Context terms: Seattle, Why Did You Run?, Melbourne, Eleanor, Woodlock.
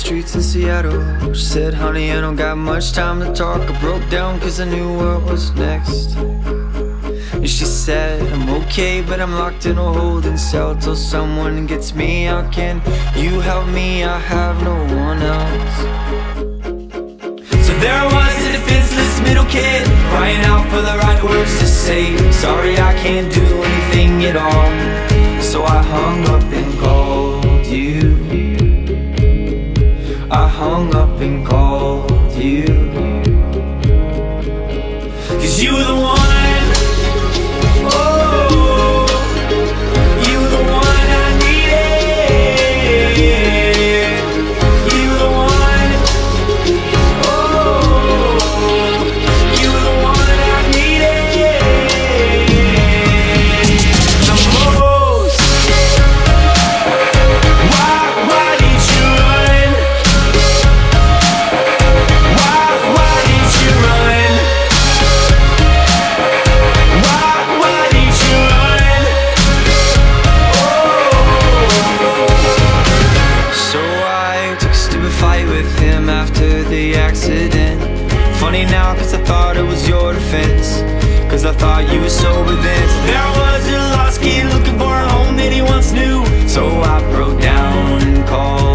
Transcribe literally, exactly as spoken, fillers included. streets in Seattle. She said, honey, I don't got much time to talk. I broke down cause I knew what was next. And she said, I'm okay, but I'm locked in a holding cell till someone gets me out. Can you help me? I have no one else. So there I was, a defenseless middle kid, crying out for the right words to say. Sorry, I can't do anything at all. So I hung up and called you. I hung up and called you, cause you were the one. Oh, you were the one I needed. You were the one. Oh, you were the one I needed the most. Why, why did you run? Why, why did you run? Why, why did you run? Oh. So I took a stupid fight with him after the accident. Funny now, cause I thought it was your defense, cause I thought you were sober then. So there I was, a lost kid looking for a home that he once knew. So I broke down and called